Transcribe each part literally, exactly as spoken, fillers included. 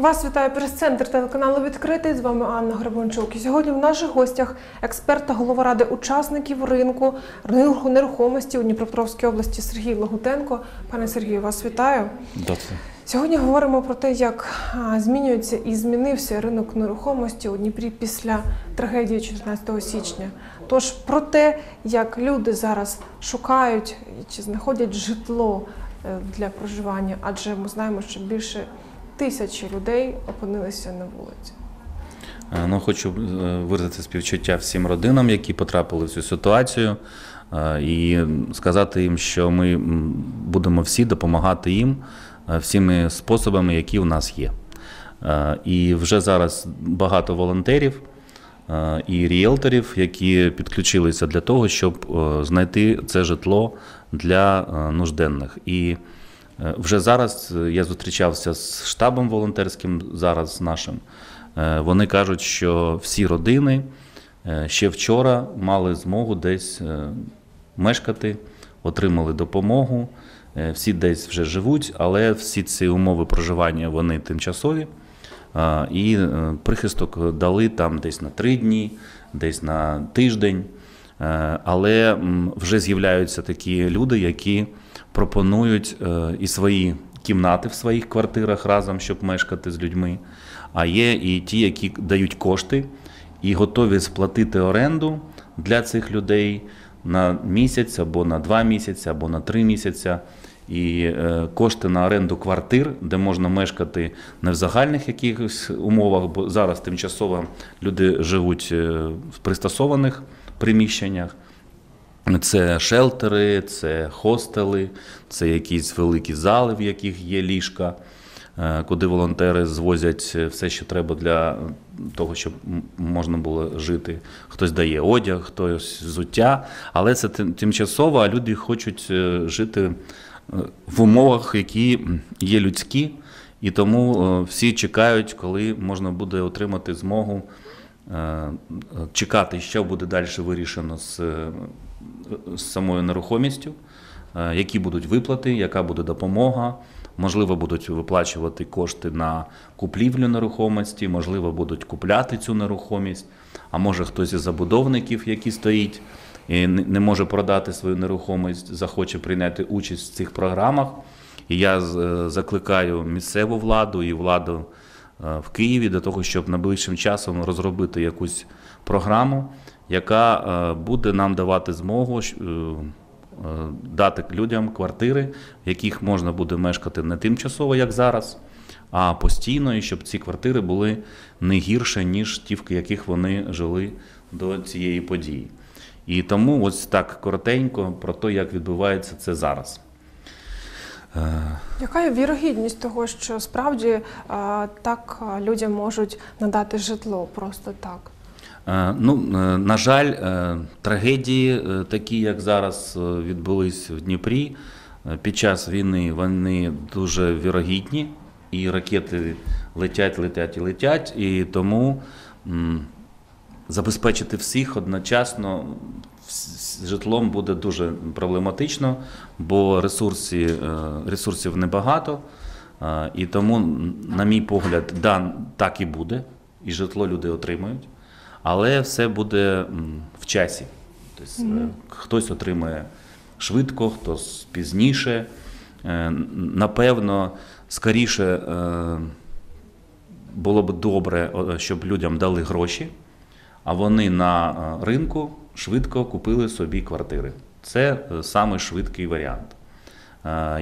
Вас вітає прес-центр телеканалу «Відкритий». З вами Анна Гребенчук. І сьогодні в наших гостях експерт та голова ради учасників ринку нерухомості у Дніпропетровській області Сергій Логутенко. Пане Сергію, вас вітаю. Добре. Сьогодні говоримо про те, як змінюється і змінився ринок нерухомості у Дніпрі після трагедії чотирнадцятого січня. Тож про те, як люди зараз шукають чи знаходять житло для проживання, адже ми знаємо, що більше тисячі людей опинилися на вулиці. Ну, хочу виразити співчуття всім родинам, які потрапили в цю ситуацію, і сказати їм, що ми будемо всі допомагати їм всіми способами, які у нас є. І вже зараз багато волонтерів і ріелторів, які підключилися для того, щоб знайти це житло для нужденних. І вже зараз я зустрічався з штабом волонтерським, зараз нашим. Вони кажуть, що всі родини ще вчора мали змогу десь мешкати, отримали допомогу, всі десь вже живуть, але всі ці умови проживання, вони тимчасові. І прихисток дали там десь на три дні, десь на тиждень. Але вже з'являються такі люди, які пропонують і свої кімнати в своїх квартирах разом, щоб мешкати з людьми. А є і ті, які дають кошти і готові сплатити оренду для цих людей на місяць, або на два місяці, або на три місяці. І кошти на оренду квартир, де можна мешкати не в загальних якихось умовах, бо зараз тимчасово люди живуть в пристосованих приміщеннях. Це шелтери, це хостели, це якісь великі зали, в яких є ліжка, куди волонтери звозять все, що треба для того, щоб можна було жити. Хтось дає одяг, хтось взуття, але це тимчасово, а люди хочуть жити в умовах, які є людські, і тому всі чекають, коли можна буде отримати змогу чекати, що буде далі вирішено з самою нерухомістю, які будуть виплати, яка буде допомога. Можливо, будуть виплачувати кошти на купівлю нерухомості, можливо, будуть купляти цю нерухомість, а може хтось із забудовників, які стоїть і не може продати свою нерухомість, захоче прийняти участь в цих програмах. І я закликаю місцеву владу і владу в Києві до того, щоб найближчим часом розробити якусь програму, яка буде нам давати змогу дати людям квартири, в яких можна буде мешкати не тимчасово, як зараз, а постійно, і щоб ці квартири були не гірше, ніж ті, в яких вони жили до цієї події. І тому ось так коротенько про те, як відбувається це зараз. Яка є вірогідність того, що справді так людям можуть надати житло просто так? Ну, на жаль, трагедії такі, як зараз відбулись в Дніпрі, під час війни вони дуже вірогідні, і ракети летять, летять і летять, і тому забезпечити всіх одночасно житлом буде дуже проблематично, бо ресурсів, ресурсів небагато, і тому, на мій погляд, да, так і буде, і житло люди отримають. Але все буде в часі. Тобто, mm-hmm. Хтось отримає швидко, хтось пізніше. Напевно, скоріше було б добре, щоб людям дали гроші, а вони на ринку швидко купили собі квартири. Це саме швидкий варіант.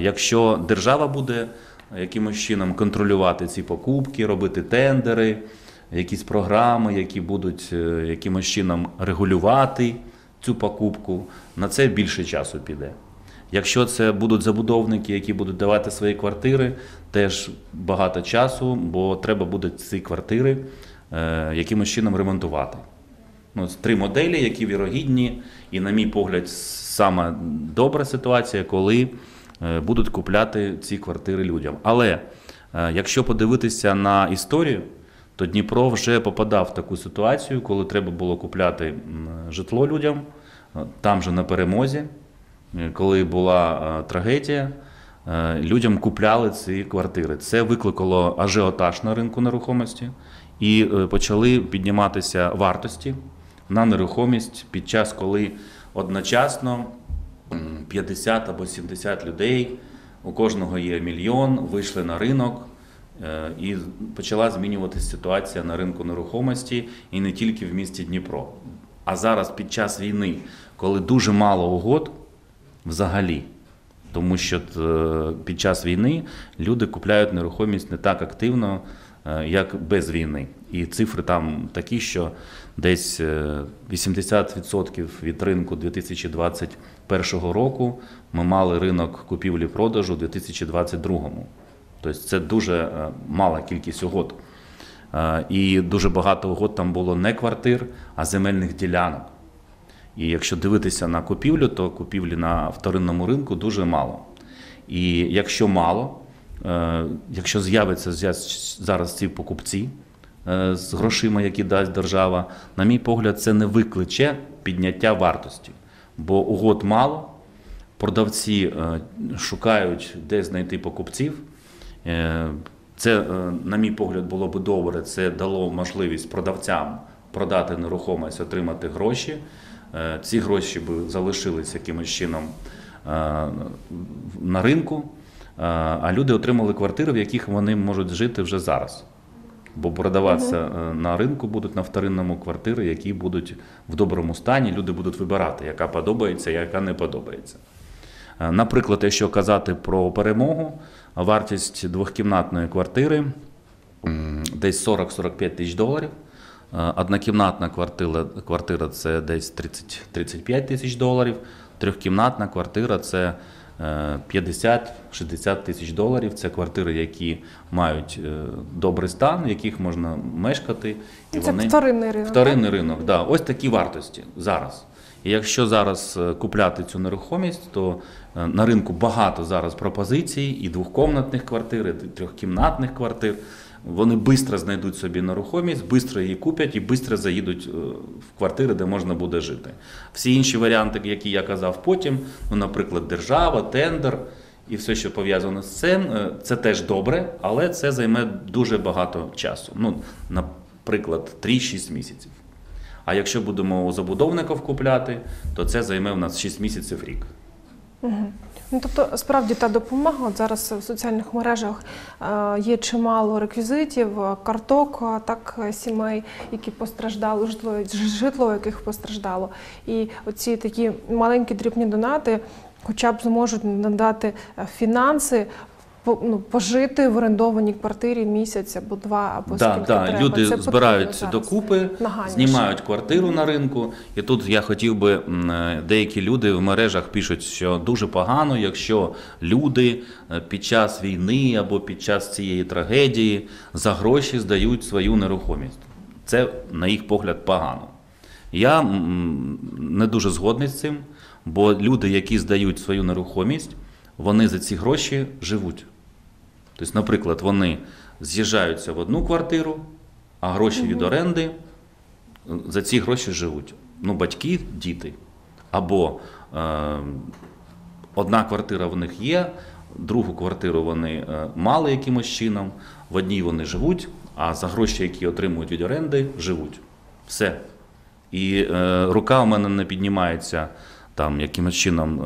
Якщо держава буде якимось чином контролювати ці покупки, робити тендери, якісь програми, які будуть якимось чином регулювати цю покупку, на це більше часу піде. Якщо це будуть забудовники, які будуть давати свої квартири, теж багато часу, бо треба буде ці квартири якимось чином ремонтувати. Ну, три моделі, які вірогідні, і, на мій погляд, саме добра ситуація, коли будуть купляти ці квартири людям. Але якщо подивитися на історію, то Дніпро вже попадав в таку ситуацію, коли треба було купляти житло людям, там же на Перемозі, коли була трагедія, людям купляли ці квартири. Це викликало ажіотаж на ринку нерухомості і почали підніматися вартості на нерухомість під час, коли одночасно п'ятдесят або сімдесят людей, у кожного є мільйон, вийшли на ринок і почала змінюватися ситуація на ринку нерухомості і не тільки в місті Дніпро. А зараз під час війни, коли дуже мало угод взагалі, тому що під час війни люди купляють нерухомість не так активно, як без війни. І цифри там такі, що десь вісімдесят відсотків від ринку дві тисячі двадцять першого року ми мали ринок купівлі-продажу у дві тисячі двадцять другому. Тобто це дуже мала кількість угод. І дуже багато угод там було не квартир, а земельних ділянок. І якщо дивитися на купівлю, то купівлі на вторинному ринку дуже мало. І якщо мало, якщо з'явиться зараз ці покупці з грошима, які дасть держава, на мій погляд, це не викличе підняття вартості. Бо угод мало, продавці шукають, де знайти покупців. Це, на мій погляд, було б добре, це дало можливість продавцям продати нерухомість, отримати гроші. Ці гроші б залишилися якимось чином на ринку, а люди отримали квартири, в яких вони можуть жити вже зараз. Бо продаватися угу. на ринку будуть на вторинному квартири, які будуть в доброму стані, люди будуть вибирати, яка подобається, яка не подобається. Наприклад, якщо казати про перемогу, вартість двохкімнатної квартири десь сорок-сорок п'ять тисяч доларів, однокімнатна квартира, квартира це десь тридцять-тридцять п'ять тисяч доларів, трьохкімнатна квартира це п'ятдесят-шістдесят тисяч доларів. Це квартири, які мають добрий стан, в яких можна мешкати. І це вони... вторинний ринок. Вторинний ринок, да. Ось такі вартості зараз. І якщо зараз купляти цю нерухомість, то на ринку багато зараз пропозицій і двохкомнатних квартир, і трьохкімнатних квартир. Вони швидко знайдуть собі нерухомість, швидко її куплять і швидко заїдуть в квартири, де можна буде жити. Всі інші варіанти, які я казав потім, ну, наприклад, держава, тендер і все, що пов'язано з цим, це теж добре, але це займе дуже багато часу. Ну, наприклад, три-шість місяців. А якщо будемо у забудовників купляти, то це займе в нас шість місяців рік. Угу. Ну, тобто, справді, та допомога, от зараз в соціальних мережах є чимало реквізитів, карток, так, сімей, які постраждали, житло, житло яких постраждало. І оці такі маленькі дрібні донати хоча б зможуть надати фінанси, пожити в орендованій квартирі місяць або два, або да, скільки да. треба. Люди це збираються докупи, нагальніше. Знімають квартиру на ринку. І тут я хотів би, деякі люди в мережах пишуть, що дуже погано, якщо люди під час війни або під час цієї трагедії за гроші здають свою нерухомість. Це, на їх погляд, погано. Я не дуже згодний з цим, бо люди, які здають свою нерухомість, вони за ці гроші живуть. Тобто, наприклад, вони з'їжджаються в одну квартиру, а гроші від оренди, за ці гроші живуть. Ну, батьки, діти. Або е, одна квартира в них є, другу квартиру вони мали якимось чином, в одній вони живуть, а за гроші, які отримують від оренди, живуть. Все. І е, рука у мене не піднімається там якимось чином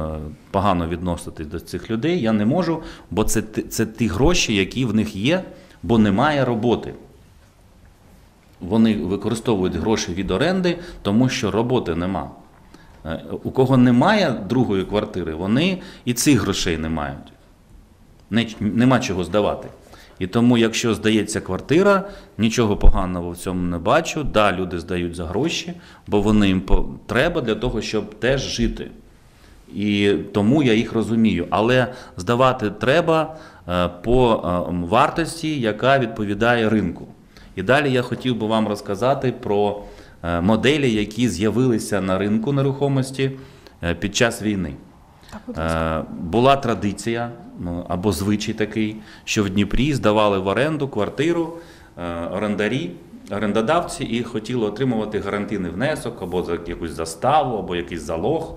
погано відноситись до цих людей, я не можу, бо це, це ті гроші, які в них є, бо немає роботи. Вони використовують гроші від оренди, тому що роботи нема. У кого немає другої квартири, вони і цих грошей не мають. Не, нема чого здавати. І тому, якщо здається квартира, нічого поганого в цьому не бачу. Да, люди здають за гроші, бо вони їм треба для того, щоб теж жити. І тому я їх розумію. Але здавати треба по вартості, яка відповідає ринку. І далі я хотів би вам розказати про моделі, які з'явилися на ринку нерухомості під час війни. Була традиція або звичай такий, що в Дніпрі здавали в оренду квартиру орендарі, орендодавці і хотіли отримувати гарантійний внесок або якусь заставу, або якийсь залог,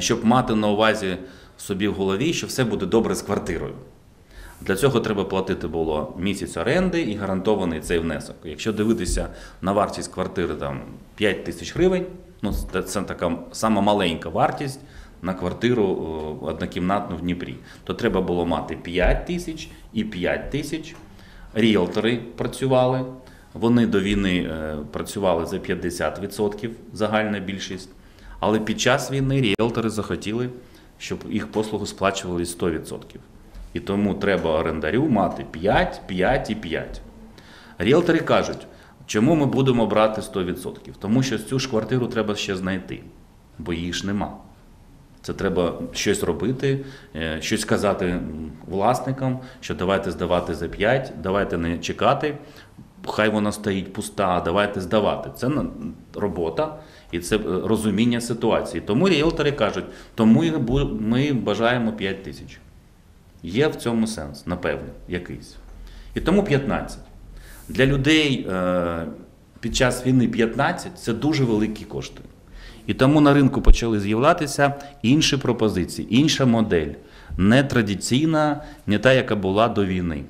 щоб мати на увазі собі в голові, що все буде добре з квартирою. Для цього треба платити було місяць оренди і гарантований цей внесок. Якщо дивитися на вартість квартири там, п'ять тисяч гривень, ну, це така сама маленька вартість на квартиру однокімнатну в Дніпрі, то треба було мати п'ять тисяч і п'ять тисяч. Ріелтори працювали, вони до війни працювали за п'ятдесят відсотків, загальна більшість, але під час війни ріелтори захотіли, щоб їх послугу сплачували сто відсотків. І тому треба орендарю мати п'ять, п'ять і п'ять. Ріелтори кажуть, чому ми будемо брати сто відсотків? Тому що цю ж квартиру треба ще знайти, бо її ж нема. Це треба щось робити, щось казати власникам, що давайте здавати за п'ять, давайте не чекати, хай вона стоїть пуста, давайте здавати. Це робота і це розуміння ситуації. Тому ріелтори кажуть, тому ми бажаємо п'ять тисяч. Є в цьому сенс, напевно, якийсь. І тому п'ятнадцять. Для людей під час війни п'ятнадцять – це дуже великі кошти. І тому на ринку почали з'являтися інші пропозиції, інша модель, не традиційна, не та, яка була до війни.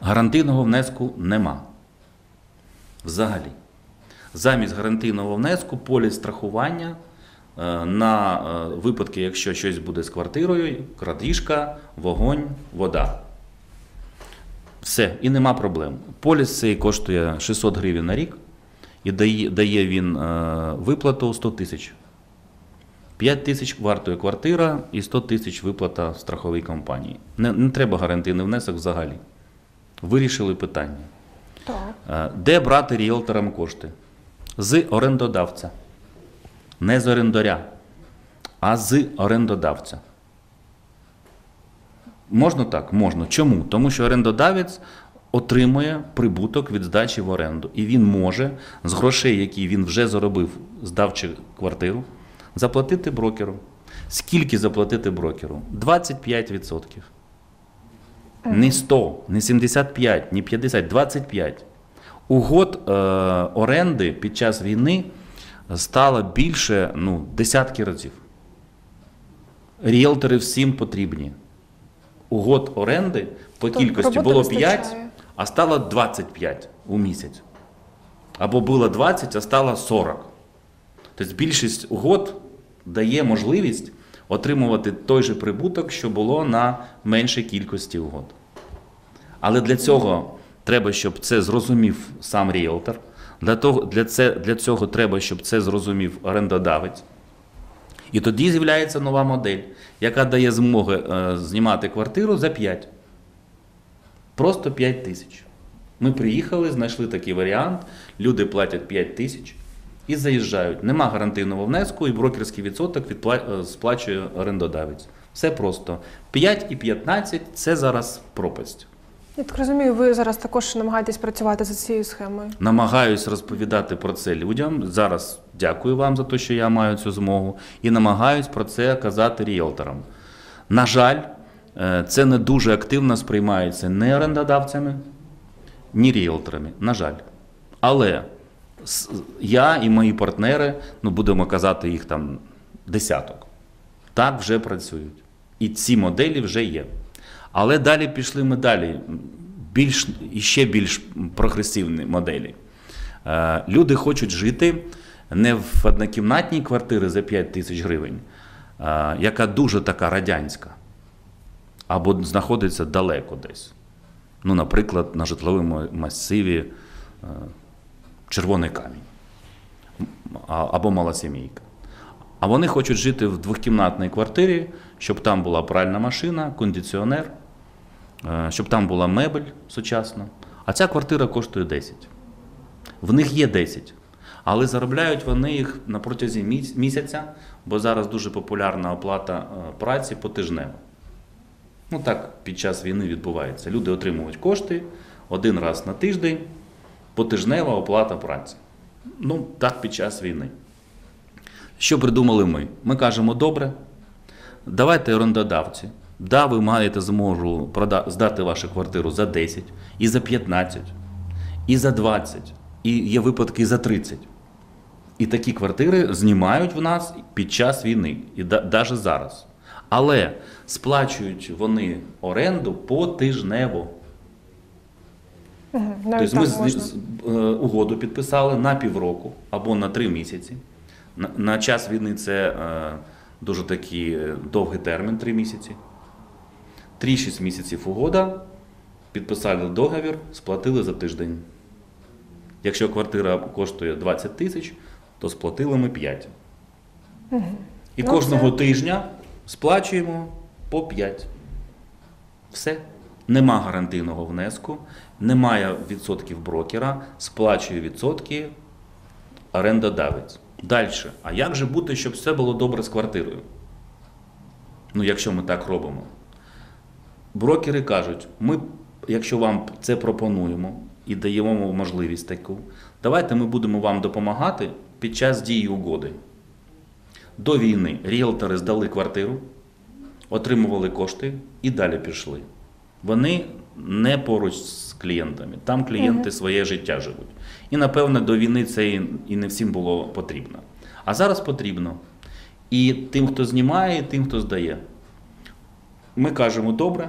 Гарантійного внеску нема. Взагалі. Замість гарантійного внеску поліс страхування на випадки, якщо щось буде з квартирою, крадіжка, вогонь, вода. Все, і нема проблем. Поліс цей коштує шістсот гривень на рік. І дає він виплату сто тисяч. п'ять тисяч вартує квартира і сто тисяч виплата страховій компанії. Не, не треба гарантійний внесок взагалі. Вирішили питання. Так. Де брати ріелторам кошти? З орендодавця. Не з орендаря, а з орендодавця. Можна так? Можна. Чому? Тому що орендодавець отримує прибуток від здачі в оренду. І він може з грошей, які він вже заробив, здавши квартиру, заплатити брокеру. Скільки заплатити брокеру? двадцять п'ять відсотків. Не сто, не сімдесят п'ять, не п'ятдесят, двадцять п'ять відсотків. Угод е- оренди під час війни стало більше ну, десятки разів. Ріелтори всім потрібні. Угод оренди по кількості було п'ять, а стало двадцять п'ять у місяць. Або було двадцять, а стало сорок. Тобто більшість угод дає можливість отримувати той же прибуток, що було на меншій кількості угод. Але для цього треба, щоб це зрозумів сам ріелтор. Для того, для, це, для цього треба, щоб це зрозумів орендодавець. І тоді з'являється нова модель, яка дає змоги е, знімати квартиру за п'ять. Просто п'ять тисяч. Ми приїхали, знайшли такий варіант, люди платять п'ять тисяч і заїжджають. Нема гарантійного внеску і брокерський відсоток відпла... сплачує орендодавець. Все просто. п'ять і п'ятнадцять – це зараз пропасть. Я так розумію, ви зараз також намагаєтесь працювати за цією схемою? Намагаюсь розповідати про це людям. Зараз дякую вам за те, що я маю цю змогу. І намагаюсь про це казати ріелторам. На жаль, це не дуже активно сприймається ні орендодавцями, ні ріелторами. На жаль. Але я і мої партнери, ну будемо казати їх там десяток, так вже працюють. І ці моделі вже є. Але далі пішли ми далі, більш, ще більш прогресивні моделі. Е, люди хочуть жити не в однокімнатній квартирі за п'ять тисяч гривень, е, яка дуже така радянська, або знаходиться далеко десь. Ну, наприклад, на житловому масиві е, Червоний камінь або Малосімійка. А вони хочуть жити в двокімнатній квартирі, щоб там була пральна машина, кондиціонер, щоб там була мебель сучасна. А ця квартира коштує десять. В них є десять, але заробляють вони їх на протязі місяця, бо зараз дуже популярна оплата праці потижнево. Ну так під час війни відбувається. Люди отримують кошти один раз на тиждень, потижнева оплата праці. Ну так під час війни. Що придумали ми? Ми кажемо, добре, давайте орендодавці, да, ви маєте зможу продати, здати вашу квартиру за десять, і за п'ятнадцять, і за двадцять, і є випадки за тридцять. І такі квартири знімають в нас під час війни, і навіть зараз. Але сплачують вони оренду потижнево. Тобто ми з, е, угоду підписали на півроку або на три місяці. На, на час війни це е, дуже такий довгий термін, три місяці. три-шість місяців угода, підписали договір, сплатили за тиждень. Якщо квартира коштує двадцять тисяч, то сплатили ми п'ять. Угу. І ну, кожного це... тижня сплачуємо по п'ять. Все. Нема гарантійного внеску, немає відсотків брокера, сплачує відсотки орендодавець. Далі. А як же бути, щоб все було добре з квартирою? Ну, якщо ми так робимо. Брокери кажуть, ми, якщо вам це пропонуємо і даємо можливість таку, давайте ми будемо вам допомагати під час дії угоди. До війни ріелтори здали квартиру, отримували кошти і далі пішли. Вони не поруч з клієнтами, там клієнти угу. своє життя живуть. І, напевно, до війни це і не всім було потрібно. А зараз потрібно. І тим, хто знімає, і тим, хто здає. Ми кажемо, добре,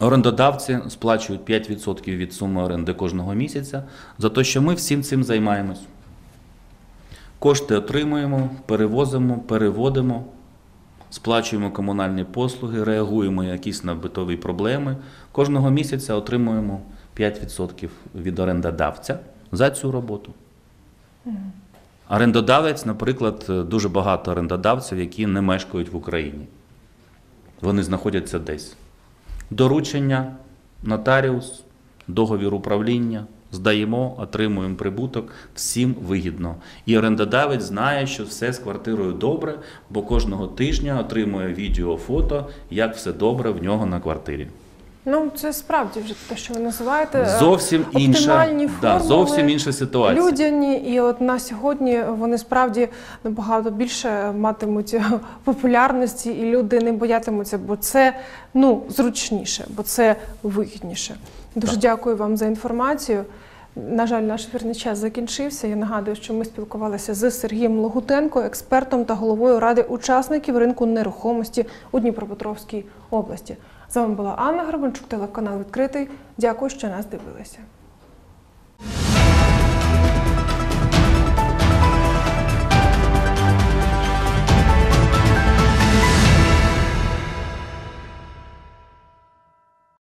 орендодавці сплачують п'ять відсотків від суми оренди кожного місяця, за те, що ми всім цим займаємось. Кошти отримуємо, перевозимо, переводимо, сплачуємо комунальні послуги, реагуємо на якісь битові проблеми. Кожного місяця отримуємо п'ять відсотків від орендодавця за цю роботу. Орендодавець, наприклад, дуже багато орендодавців, які не мешкають в Україні. Вони знаходяться десь. Доручення, нотаріус, договір управління. Здаємо, отримуємо прибуток, всім вигідно. І орендодавець знає, що все з квартирою добре, бо кожного тижня отримує відео, фото, як все добре в нього на квартирі. Ну, це справді вже те, що ви називаєте, зовсім оптимальні інша, формули, да, зовсім інша ситуація. Людяні, і от на сьогодні вони справді набагато більше матимуть популярності, і люди не боятимуться, бо це ну, зручніше, бо це вигідніше. Дуже так. Дякую вам за інформацію. На жаль, наш ефірний час закінчився. Я нагадую, що ми спілкувалися з Сергієм Логутенко, експертом та головою Ради учасників ринку нерухомості у Дніпропетровській області. З вами була Анна Гребенчук, телеканал «Відкритий». Дякую, що нас дивилися.